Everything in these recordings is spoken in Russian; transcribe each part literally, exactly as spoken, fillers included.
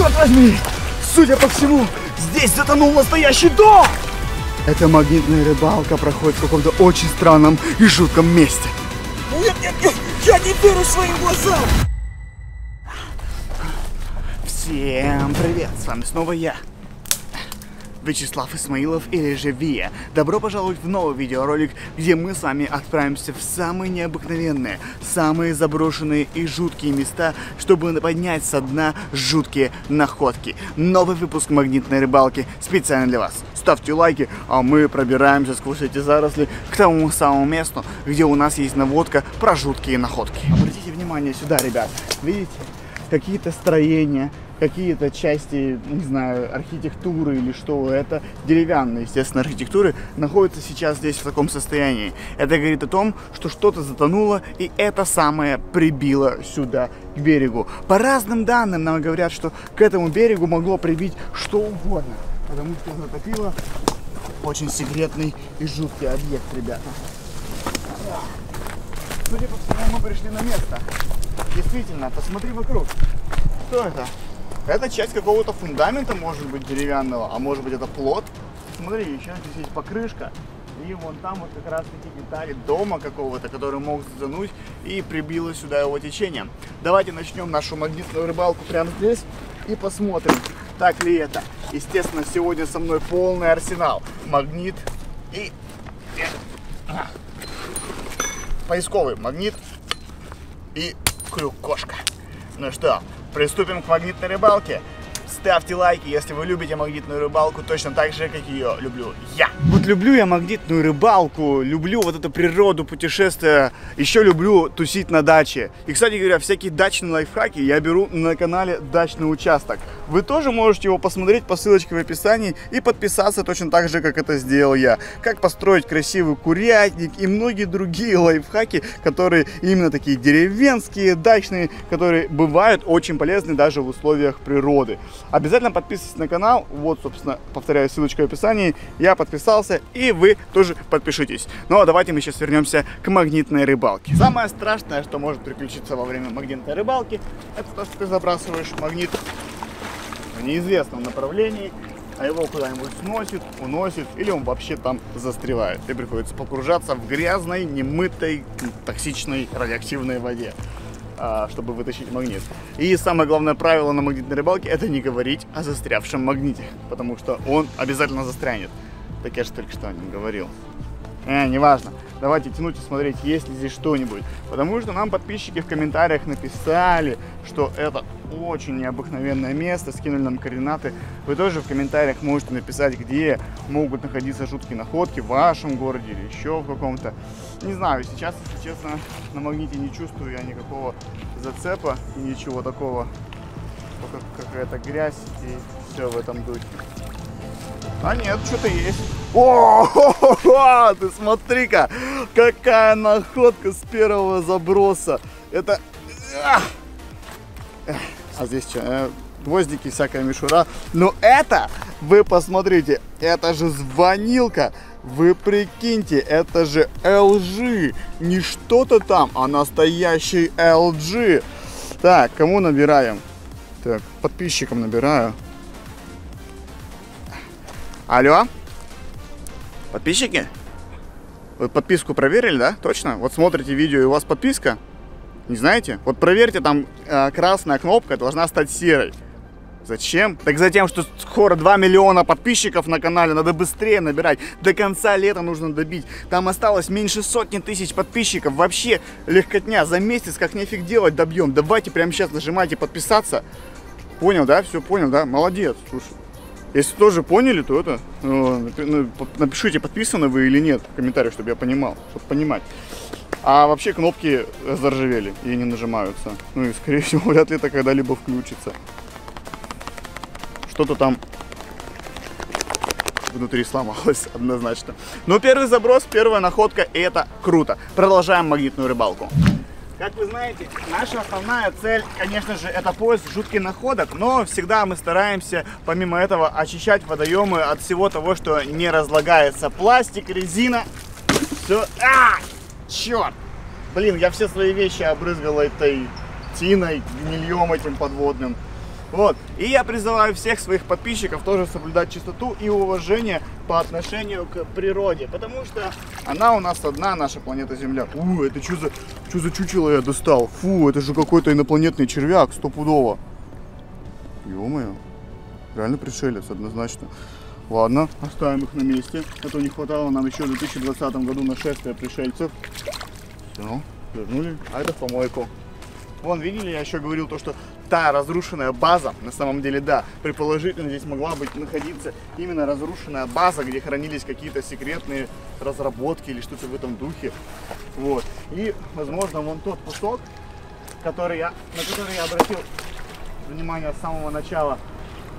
Черт возьми! Судя по всему, здесь затонул настоящий дом! Эта магнитная рыбалка проходит в каком-то очень странном и жутком месте. Нет, нет, нет! Я не верю своим глазам! Всем привет! С вами снова я, Вячеслав Исмаилов, или же Вия. Добро пожаловать в новый видеоролик, где мы с вами отправимся в самые необыкновенные, самые заброшенные и жуткие места, чтобы поднять со дна жуткие находки. Новый выпуск магнитной рыбалки специально для вас. Ставьте лайки, а мы пробираемся сквозь эти заросли к тому самому месту, где у нас есть наводка про жуткие находки. Обратите внимание сюда, ребят. Видите? Какие-то строения, какие-то части, не знаю, архитектуры или что это, деревянные, естественно, архитектуры, находятся сейчас здесь в таком состоянии. Это говорит о том, что что-то затонуло, и это самое прибило сюда, к берегу. По разным данным нам говорят, что к этому берегу могло прибить что угодно, потому что затопило очень секретный и жуткий объект, ребята. Судя по всему, мы пришли на место. Действительно, посмотри вокруг. Что это? Это часть какого-то фундамента, может быть, деревянного, а может быть, это плот. Смотри, еще здесь есть покрышка. И вон там вот как раз таки детали дома какого-то, который мог затонуть, и прибило сюда его течение. Давайте начнем нашу магнитную рыбалку прямо здесь и посмотрим, так ли это. Естественно, сегодня со мной полный арсенал. Магнит и... поисковый магнит и крюк-кошка. Ну что, приступим к магнитной рыбалке. Ставьте лайки, если вы любите магнитную рыбалку, точно так же, как ее люблю я. Вот люблю я магнитную рыбалку, люблю вот эту природу, путешествия, еще люблю тусить на даче. И, кстати говоря, всякие дачные лайфхаки я беру на канале Дачный участок. Вы тоже можете его посмотреть по ссылочке в описании и подписаться точно так же, как это сделал я. Как построить красивый курятник и многие другие лайфхаки, которые именно такие деревенские, дачные, которые бывают очень полезны даже в условиях природы. Обязательно подписывайтесь на канал, вот, собственно, повторяю, ссылочка в описании, я подписался, и вы тоже подпишитесь. Ну а давайте мы сейчас вернемся к магнитной рыбалке. Самое страшное, что может приключиться во время магнитной рыбалки, это то, что ты забрасываешь магнит в неизвестном направлении, а его куда-нибудь сносит, уносит, или он вообще там застревает. И приходится погружаться в грязной, немытой, токсичной, радиоактивной воде, чтобы вытащить магнит. И самое главное правило на магнитной рыбалке — это не говорить о застрявшем магните, потому что он обязательно застрянет. Так я же только что о нем говорил. Э, неважно. Давайте тянуть и смотреть, есть ли здесь что-нибудь. Потому что нам подписчики в комментариях написали, что это очень необыкновенное место, скинули нам координаты. Вы тоже в комментариях можете написать, где могут находиться жуткие находки в вашем городе или еще в каком-то. Не знаю, сейчас, если честно, на магните не чувствую я никакого зацепа, ничего такого. Только какая-то грязь и все в этом духе. А нет, что-то есть. О, ты смотри-ка, какая находка с первого заброса. Это... А здесь что? Гвоздики, всякая мишура. Но это, вы посмотрите, это же звонилка. Вы прикиньте, это же эл джи. Не что-то там, а настоящий эл джи. Так, кому набираем? Так, подписчикам набираю. Алло? Подписчики? Вы подписку проверили, да? Точно? Вот смотрите видео, и у вас подписка? Не знаете? Вот проверьте, там э, красная кнопка должна стать серой. Зачем? Так затем, что скоро два миллиона подписчиков на канале, надо быстрее набирать. До конца лета нужно добить. Там осталось меньше сотни тысяч подписчиков. Вообще легкотня, за месяц как нефиг делать добьем. Давайте прямо сейчас нажимайте подписаться. Понял, да? Все понял, да? Молодец, слушай. Если тоже поняли, то это, ну, напишите, подписаны вы или нет в комментариях, чтобы я понимал, чтобы понимать. А вообще кнопки заржавели и не нажимаются. Ну и, скорее всего, вряд ли это когда-либо включится. Что-то там внутри сломалось однозначно. Но первый заброс, первая находка, и это круто. Продолжаем магнитную рыбалку. Как вы знаете, наша основная цель, конечно же, это поиск жутких находок, но всегда мы стараемся, помимо этого, очищать водоемы от всего того, что не разлагается. Пластик, резина, все. А, черт! Блин, я все свои вещи обрызгал этой тиной, гнильем этим подводным. Вот. И я призываю всех своих подписчиков тоже соблюдать чистоту и уважение по отношению к природе, потому что она у нас одна, наша планета Земля. У, это что за, что за чучело я достал? Фу, это же какой-то инопланетный червяк, стопудово. Ё-моё, реально пришелец, однозначно. Ладно, оставим их на месте, а то не хватало нам еще в две тысячи двадцатом году нашествия пришельцев. Все, вернули, а это в помойку. Вон, видели, я еще говорил то, что та разрушенная база, на самом деле, да, предположительно здесь могла быть находиться именно разрушенная база, где хранились какие-то секретные разработки или что-то в этом духе. Вот. И, возможно, вон тот кусок, который я, на который я обратил внимание с самого начала,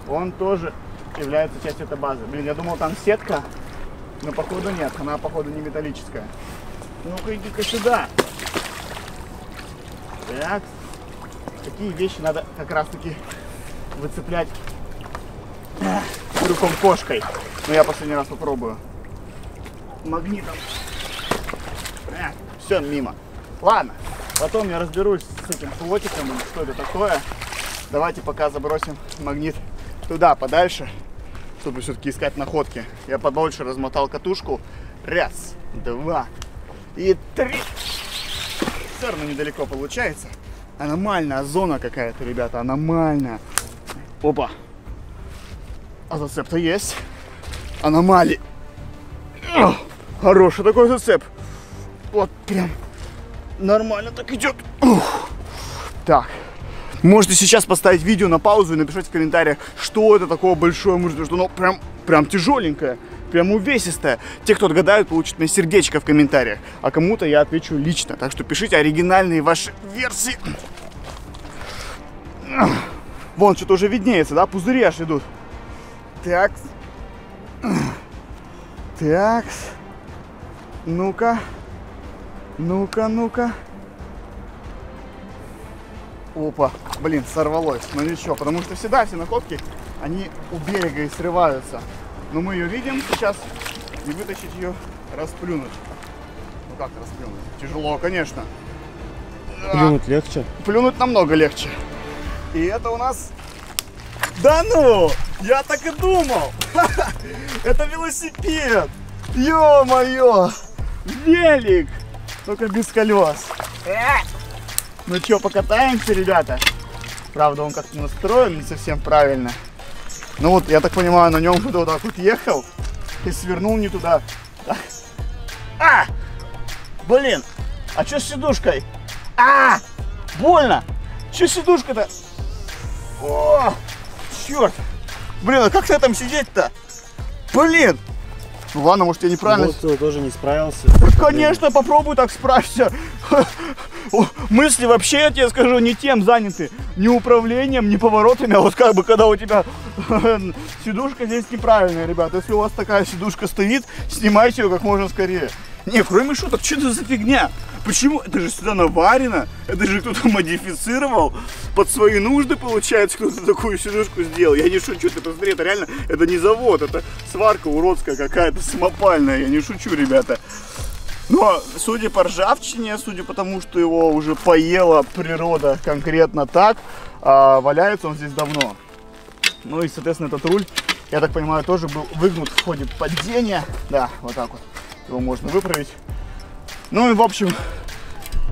он тоже является частью этой базы. Блин, я думал, там сетка, но походу нет, она походу не металлическая. Ну-ка, иди-ка сюда. Так, такие вещи надо как раз таки выцеплять крюком-кошкой. Но я последний раз попробую. Магнитом. Так, все, мимо. Ладно, потом я разберусь с этим плотиком, что это такое. Давайте пока забросим магнит туда, подальше, чтобы все-таки искать находки. Я подольше размотал катушку. Раз, два и три. Все равно недалеко получается. Аномальная зона какая-то, ребята, аномальная. Опа. А зацеп-то есть. Аномалии. О, хороший такой зацеп. Вот прям нормально так идет. Ух. Так. Можете сейчас поставить видео на паузу и написать в комментариях, что это такое большое мужское, что оно прям, прям тяжеленькое. Прям увесистая. Те, кто отгадают, получат мне сердечко в комментариях. А кому-то я отвечу лично. Так что пишите оригинальные ваши версии. Вон, что-то уже виднеется, да? Пузыри аж идут. Так. Так. Ну-ка. Ну-ка, ну-ка. Опа. Блин, сорвалось. Ну ничего, потому что всегда все находки, они у берега и срываются. Но мы ее видим сейчас, и вытащить ее, расплюнуть. Ну как расплюнуть? Тяжело, конечно. Плюнуть легче? Плюнуть намного легче. И это у нас... Да ну! Я так и думал! Это велосипед! Ё-моё! Велик! Только без колес. Ну что, покатаемся, ребята? Правда, он как-то настроен не совсем правильно. Ну вот, я так понимаю, на нем вот, вот так вот ехал и свернул не туда. А! Блин! А что с сидушкой? А! Больно! Что с сидушкой-то? О! Черт! Блин, а как на этом сидеть-то? Блин! Ну ладно, может я неправильно... Вот ты тоже не справился. Конечно, попробуй так справься. Мысли вообще, я тебе скажу, не тем заняты. Не управлением, не поворотами, а вот как бы, когда у тебя сидушка здесь неправильная, ребят. Если у вас такая сидушка стоит, снимайте ее как можно скорее. Не, кроме шуток, что это за фигня? Почему? Это же сюда наварено, это же кто-то модифицировал. Под свои нужды, получается, кто-то такую сидушку сделал. Я не шучу, ты посмотри, это реально, это не завод, это сварка уродская какая-то, самопальная. Я не шучу, ребята. Но, судя по ржавчине, судя по тому, что его уже поела природа конкретно так, а валяется он здесь давно. Ну и, соответственно, этот руль, я так понимаю, тоже был выгнут в ходе падения. Да, вот так вот его можно выправить. Ну и, в общем,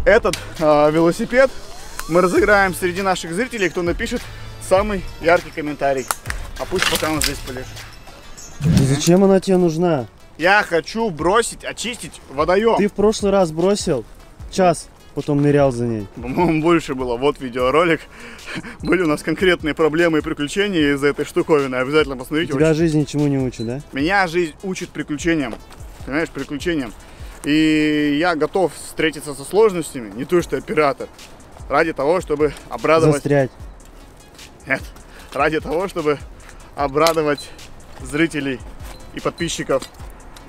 этот а, велосипед мы разыграем среди наших зрителей, кто напишет самый яркий комментарий. А пусть пока он здесь полежит. Да зачем она тебе нужна? Я хочу бросить, очистить водоем. Ты в прошлый раз бросил час, потом нырял за ней. По-моему, больше было. Вот видеоролик. Были у нас конкретные проблемы и приключения из-за этой штуковины. Обязательно посмотрите. Тебя жизнь ничему не учит, да? Меня жизнь учит приключениям. Понимаешь, приключениям. И я готов встретиться со сложностями, не то что оператор, ради того, чтобы обрадовать... Застрять. Нет. Ради того, чтобы обрадовать зрителей и подписчиков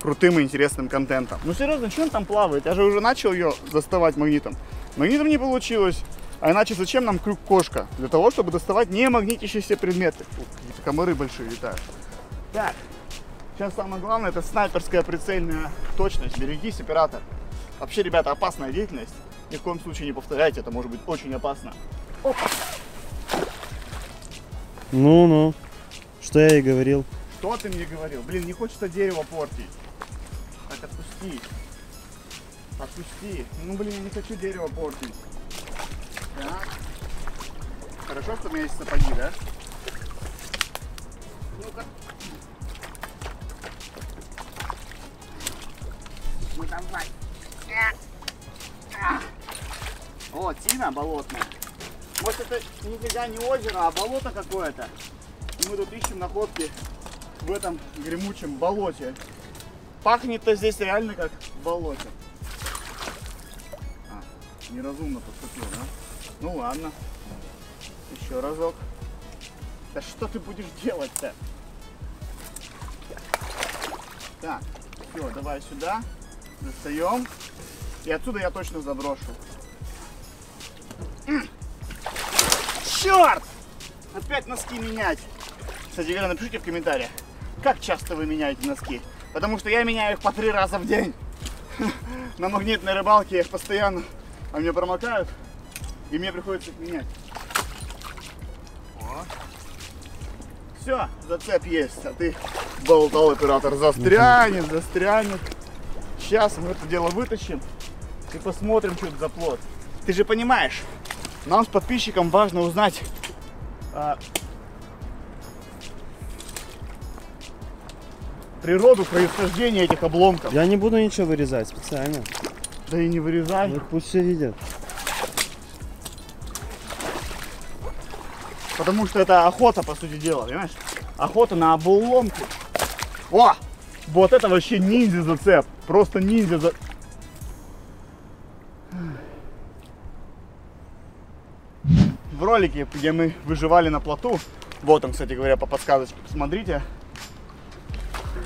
крутым и интересным контентом. Ну серьезно, чем там плавает? Я же уже начал ее доставать магнитом. Магнитом не получилось. А иначе зачем нам крюк-кошка? Для того, чтобы доставать не магнитящиеся предметы. Какие-то комары большие летают. Так, сейчас самое главное, это снайперская прицельная точность. Берегись, оператор. Вообще, ребята, опасная деятельность. Ни в коем случае не повторяйте, это может быть очень опасно. Опа. Ну-ну, что я и говорил. Что ты мне говорил? Блин, не хочется дерево портить. Так, отпусти. Отпусти. Ну, блин, не хочу дерево портить. Так. Хорошо, что у меня есть сапоги, да? Ну-ка. Ну, давай. О, тина болотная. Вот это нифига не озеро, а болото какое-то. Мы тут ищем находки в этом гремучем болоте. Пахнет-то здесь реально как в болоте. А, неразумно поступил, да? Ну ладно. Еще разок. Да что ты будешь делать-то? Так, все, давай сюда. Достаем. И отсюда я точно заброшу. Черт! Опять носки менять. Кстати, ребята, напишите в комментариях, как часто вы меняете носки. Потому что я меняю их по три раза в день. На магнитной рыбалке я их постоянно, а меня промокают, и мне приходится их менять. О. Все, зацеп есть, а ты болтал, оператор, застрянет, застрянет. Сейчас мы это дело вытащим и посмотрим, что это за плод. Ты же понимаешь, нам с подписчиком важно узнать, а, природу происхождения этих обломков. Я не буду ничего вырезать специально. Да и не вырезай. Ну, пусть все видят. Потому что это охота, по сути дела, понимаешь? Охота на обломки. О! Вот это вообще ниндзя зацеп. Просто ниндзя за... В ролике, где мы выживали на плоту, вот он, кстати говоря, по подсказочке, посмотрите,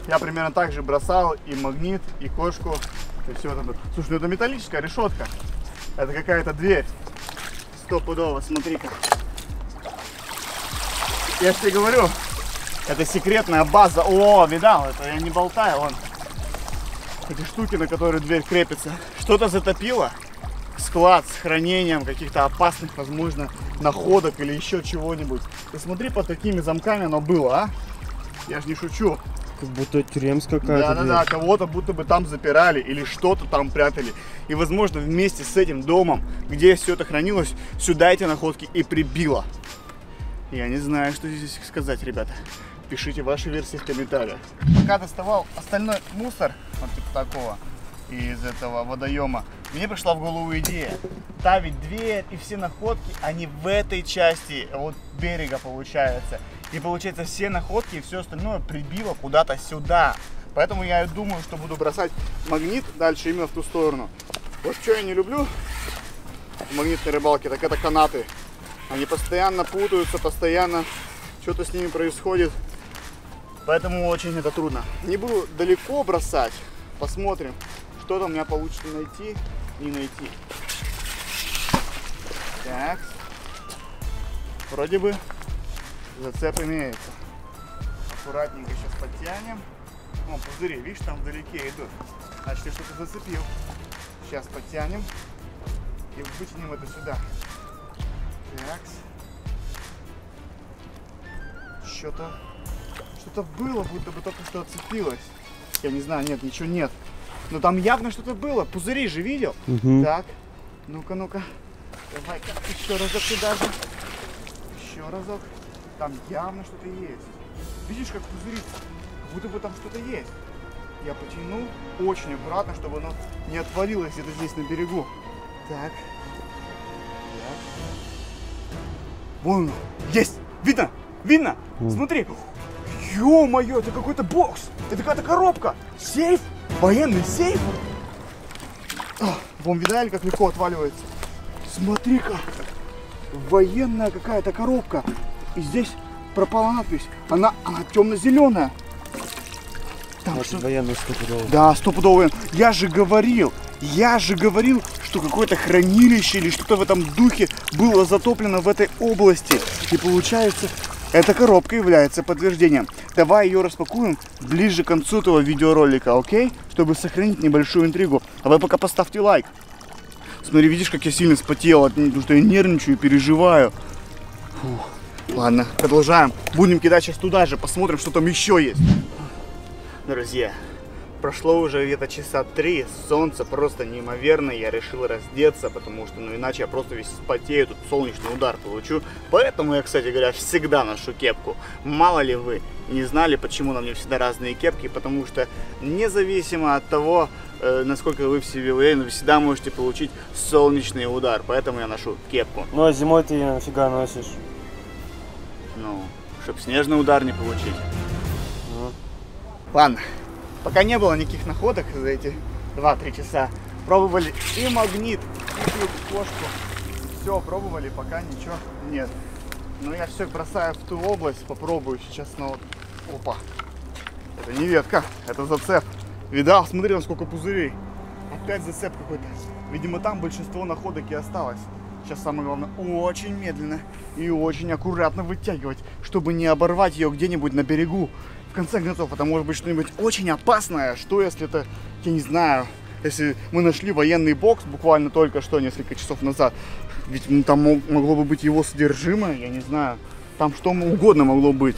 я примерно так же бросал и магнит, и кошку, и все это. Слушай, ну это металлическая решетка, это какая-то дверь, стопудово, смотри-ка. Я же тебе говорю, это секретная база. О, видал, это я не болтаю, вон, эти штуки, на которые дверь крепится. Что-то затопило. Склад с хранением каких-то опасных, возможно, находок или еще чего-нибудь. Ты смотри, под такими замками оно было, а? Я же не шучу. Как будто тюремс какая-то. Да-да-да, кого-то будто бы там запирали или что-то там прятали. И, возможно, вместе с этим домом, где все это хранилось, сюда эти находки и прибило. Я не знаю, что здесь сказать, ребята. Пишите ваши версии в комментариях. Пока доставал остальной мусор, вот типа такого, из этого водоема, мне пришла в голову идея. Та ведь дверь и все находки, они в этой части вот берега получается. И получается, все находки и все остальное прибило куда-то сюда. Поэтому я думаю, что буду бросать магнит дальше именно в ту сторону. Вот что я не люблю в магнитной рыбалке, так это канаты. Они постоянно путаются, постоянно что-то с ними происходит. Поэтому очень это трудно. Не буду далеко бросать, посмотрим. Что-то у меня получится найти, не найти. Так. Вроде бы зацеп имеется. Аккуратненько сейчас подтянем. О, пузыри, видишь, там вдалеке идут. Значит, я что-то зацепил. Сейчас подтянем и вытянем это сюда. Так. Что-то... Что-то было, будто бы только что отцепилось. Я не знаю, нет, ничего нет. Но там явно что-то было. Пузыри же видел. Угу. Так, ну-ка, ну-ка. Давай-ка еще разок сюда же. Еще разок. Там явно что-то есть. Видишь, как пузырится? Как будто бы там что-то есть. Я потянул очень аккуратно, чтобы оно не отвалилось где-то здесь на берегу. Так. Так. Вон, есть! Видно? Видно? Mm. Смотри! Ё-моё, это какой-то бокс! Это какая-то коробка! Сейф! Военный сейф? А, вон, видали, как легко отваливается? Смотри-ка! Военная какая-то коробка. И здесь пропала надпись. Она, она темно-зеленая. Там что... военный стопудовый. Да, стопудовый. Я же говорил, я же говорил, что какое-то хранилище или что-то в этом духе было затоплено в этой области. И получается... Эта коробка является подтверждением. Давай ее распакуем ближе к концу этого видеоролика, окей? Чтобы сохранить небольшую интригу. А вы пока поставьте лайк. Смотри, видишь, как я сильно вспотел, потому что я нервничаю и переживаю. Фух. Ладно, продолжаем. Будем кидать сейчас туда же, посмотрим, что там еще есть. Друзья, прошло уже где-то часа три, солнце просто неимоверное, я решил раздеться, потому что, ну, иначе я просто весь потею, тут солнечный удар получу. Поэтому я, кстати говоря, всегда ношу кепку. Мало ли вы не знали, почему на мне всегда разные кепки, потому что независимо от того, насколько вы в себе уверены, вы всегда можете получить солнечный удар, поэтому я ношу кепку. Ну а зимой ты ее нафига носишь? Ну, чтобы снежный удар не получить. Ну. Ладно, пока не было никаких находок за эти два-три часа. Пробовали и магнит, и кошку. Все пробовали, пока ничего нет. Но я все бросаю в ту область, попробую сейчас снова. Опа, это не ветка, это зацеп. Видал, смотри, сколько пузырей. Опять зацеп какой-то. Видимо, там большинство находок и осталось. Сейчас самое главное, очень медленно и очень аккуратно вытягивать, чтобы не оборвать ее где-нибудь на берегу. В конце концов, это может быть что-нибудь очень опасное. Что если это, я не знаю, если мы нашли военный бокс буквально только что, несколько часов назад. Ведь ну, там могло бы быть его содержимое, я не знаю. Там что угодно могло быть.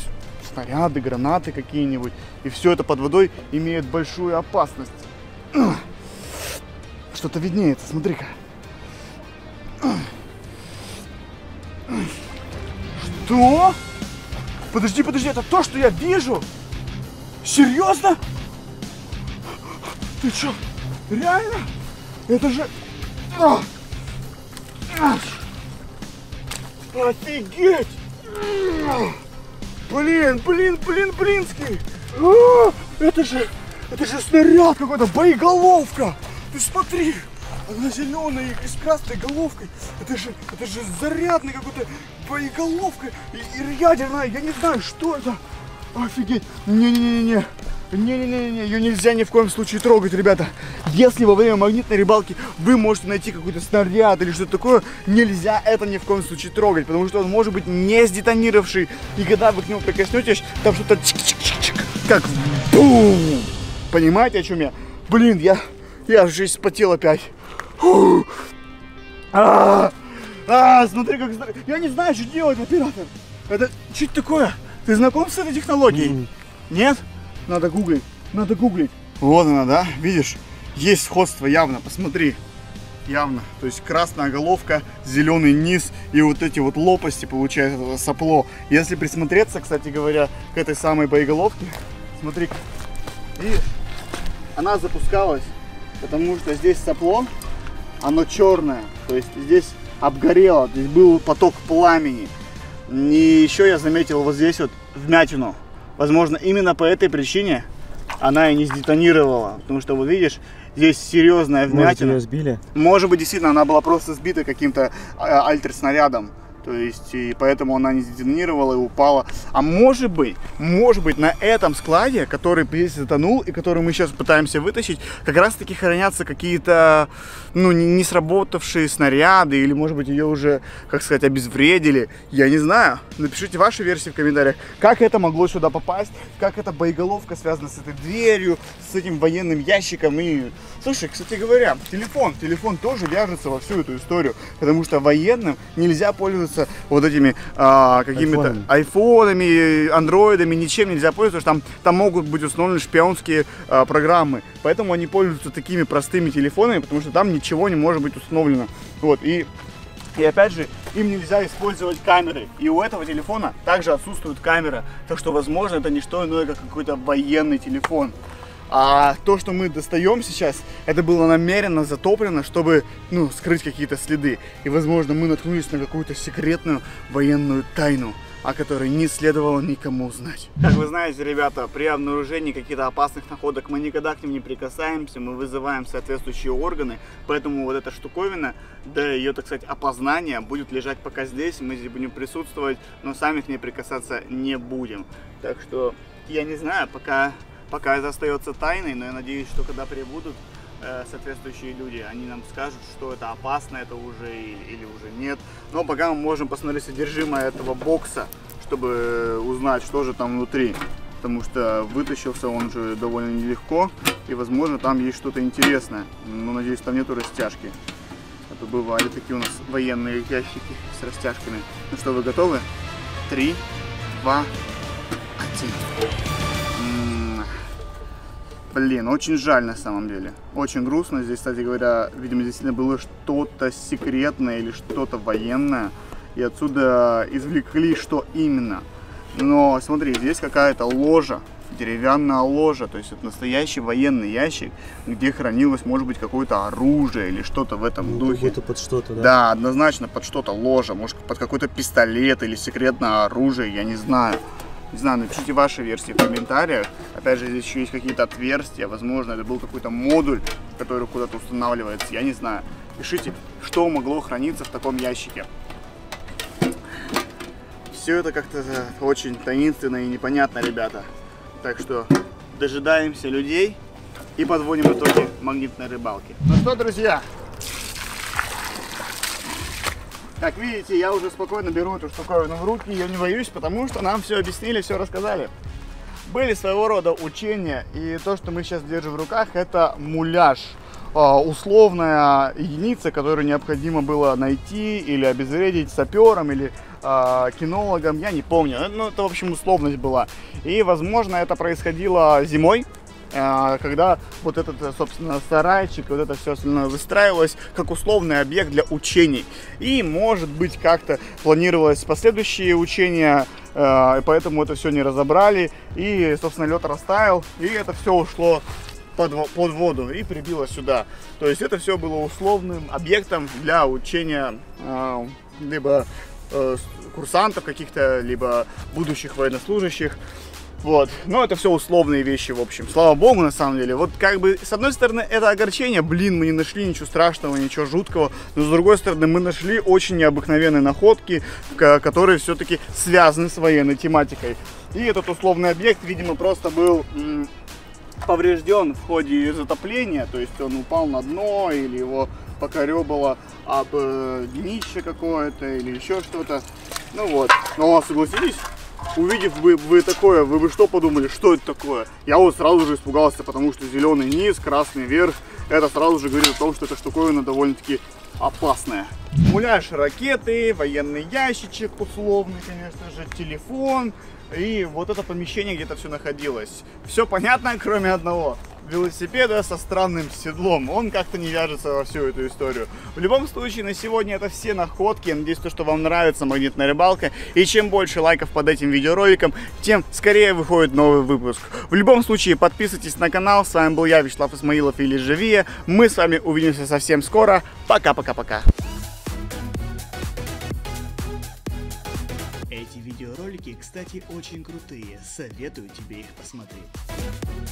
Снаряды, гранаты какие-нибудь. И все это под водой имеет большую опасность. Что-то виднеется, смотри-ка. Что? Подожди, подожди, это то, что я вижу? Серьезно? Ты что? Реально? Это же... Офигеть! Блин, блин, блин, блинский! А, это же, это же снаряд какой-то, боеголовка! Ты смотри, она зеленая и с красной головкой. Это же, это же зарядный какой-то боеголовка и, и ядерная. Я не знаю, что это. Офигеть! Не, не, не, не. Не-не-не, ее нельзя ни в коем случае трогать, ребята. Если во время магнитной рыбалки вы можете найти какой-то снаряд или что-то такое, нельзя это ни в коем случае трогать, потому что он может быть не сдетонировавший. И когда вы к нему прикоснетесь, там что-то чик-чик-чик-чик, как бум. Понимаете, о чем я? Блин, я, я жизнь вспотел опять. Фу. А, а, смотри, как... Я не знаю, что делать, оператор. Это что такое? Ты знаком с этой технологией? Нет? Надо гуглить, надо гуглить. Вот она, да, видишь? Есть сходство явно, посмотри. Явно. То есть красная головка, зеленый низ и вот эти вот лопасти, получается, сопло. Если присмотреться, кстати говоря, к этой самой боеголовке, смотри, видишь, она запускалась, потому что здесь сопло, оно черное, то есть здесь обгорело, здесь был поток пламени. И еще я заметил вот здесь вот вмятину. Возможно, именно по этой причине она и не сдетонировала. Потому что, вот видишь, здесь серьезная вмятина. Может, ее сбили? Может быть, действительно, она была просто сбита каким-то альтерснарядом. То есть, и поэтому она не сдетонировала и упала. А может быть, может быть, на этом складе, который здесь затонул и который мы сейчас пытаемся вытащить, как раз-таки хранятся какие-то, ну, не сработавшие снаряды, или, может быть, ее уже, как сказать, обезвредили. Я не знаю. Напишите ваши версии в комментариях, как это могло сюда попасть, как эта боеголовка связана с этой дверью, с этим военным ящиком. И, слушай, кстати говоря, телефон, телефон тоже вяжется во всю эту историю, потому что военным нельзя пользоваться вот этими а, какими-то айфонами, андроидами, ничем нельзя пользоваться, там, там могут быть установлены шпионские а, программы, поэтому они пользуются такими простыми телефонами, потому что там ничего не может быть установлено. Вот, и, и опять же, им нельзя использовать камеры, и у этого телефона также отсутствует камера, так что, возможно, это не что иное, как какой-то военный телефон. А то, что мы достаем сейчас, это было намеренно затоплено, чтобы, ну, скрыть какие-то следы. И, возможно, мы наткнулись на какую-то секретную военную тайну, о которой не следовало никому знать. Как вы знаете, ребята, при обнаружении каких-то опасных находок мы никогда к ним не прикасаемся, мы вызываем соответствующие органы, поэтому вот эта штуковина, да, ее, так сказать, опознание будет лежать пока здесь, мы здесь будем присутствовать, но сами к ней прикасаться не будем. Так что, я не знаю, пока... Пока это остается тайной, но я надеюсь, что когда прибудут э, соответствующие люди, они нам скажут, что это опасно, это уже или, или уже нет. Но пока мы можем посмотреть содержимое этого бокса, чтобы узнать, что же там внутри. Потому что вытащился он уже довольно нелегко, и, возможно, там есть что-то интересное. Но, надеюсь, там нету растяжки. А то бывали такие у нас военные ящики с растяжками. Ну что, вы готовы? три, два, один. М-м-м. Блин, очень жаль на самом деле. Очень грустно. Здесь, кстати говоря, видимо, действительно было что-то секретное или что-то военное. И отсюда извлекли, что именно. Но смотри, здесь какая-то ложа. Деревянная ложа, то есть это настоящий военный ящик, где хранилось, может быть, какое-то оружие или что-то в этом ну, духе. Под что-то, да? Да, однозначно под что-то ложа, может, под какой-то пистолет или секретное оружие, я не знаю. Не знаю, напишите ваши версии в комментариях. Опять же, здесь еще есть какие-то отверстия, возможно, это был какой-то модуль, который куда-то устанавливается, я не знаю. Пишите, что могло храниться в таком ящике. Все это как-то очень таинственно и непонятно, ребята. Так что дожидаемся людей и подводим итоги магнитной рыбалки. Ну что, друзья, как видите, я уже спокойно беру эту штуковину в руки, я не боюсь, потому что нам все объяснили, все рассказали. Были своего рода учения, и то, что мы сейчас держим в руках, это муляж. Условная единица, которую необходимо было найти или обезвредить сапером или э, кинологом, я не помню. Ну, это, в общем, условность была. И, возможно, это происходило зимой, э, когда вот этот, собственно, сарайчик, вот это все остальное выстраивалось как условный объект для учений. И, может быть, как-то планировалось последующие учения, э, поэтому это все не разобрали. И, собственно, лед растаял, и это все ушло под воду и прибило сюда. То есть это все было условным объектом для учения э, либо э, курсантов каких-то, либо будущих военнослужащих. Вот. Но это все условные вещи, в общем. Слава богу, на самом деле. Вот как бы, с одной стороны, это огорчение. Блин, мы не нашли ничего страшного, ничего жуткого. Но с другой стороны, мы нашли очень необыкновенные находки, которые все-таки связаны с военной тематикой. И этот условный объект, видимо, просто был... поврежден в ходе затопления, то есть он упал на дно или его покорёбало об э, днище какое-то или еще что-то. Ну вот, но согласитесь, увидев вы, вы такое, вы бы что подумали, что это такое? Я вот сразу же испугался, потому что зеленый низ, красный верх, это сразу же говорит о том, что эта штуковина довольно-таки опасная. Муляж ракеты, военный ящичек условный, конечно же, телефон. И вот это помещение, где-то все находилось. Все понятно, кроме одного. Велосипеда со странным седлом. Он как-то не вяжется во всю эту историю. В любом случае, на сегодня это все находки. Я надеюсь, то, что вам нравится магнитная рыбалка. И чем больше лайков под этим видеороликом, тем скорее выходит новый выпуск. В любом случае, подписывайтесь на канал. С вами был я, Вячеслав Исмаилов или эль джи Вия. Мы с вами увидимся совсем скоро. Пока-пока-пока. Эти видеоролики, кстати, очень крутые. Советую тебе их посмотреть.